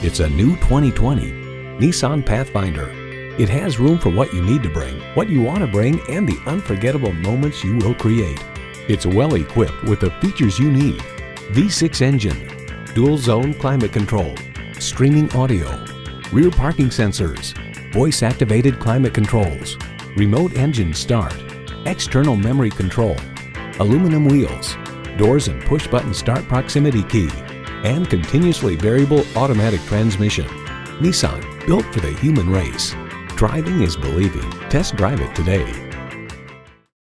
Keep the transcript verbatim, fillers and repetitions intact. It's a new twenty twenty Nissan Pathfinder. It has room for what you need to bring, what you want to bring, and the unforgettable moments you will create. It's well equipped with the features you need: V six engine, dual zone climate control, streaming audio, rear parking sensors, voice activated climate controls, remote engine start, external memory control, aluminum wheels, doors and push button start proximity key, and continuously variable automatic transmission. Nissan, built for the human race. Driving is believing. Test drive it today.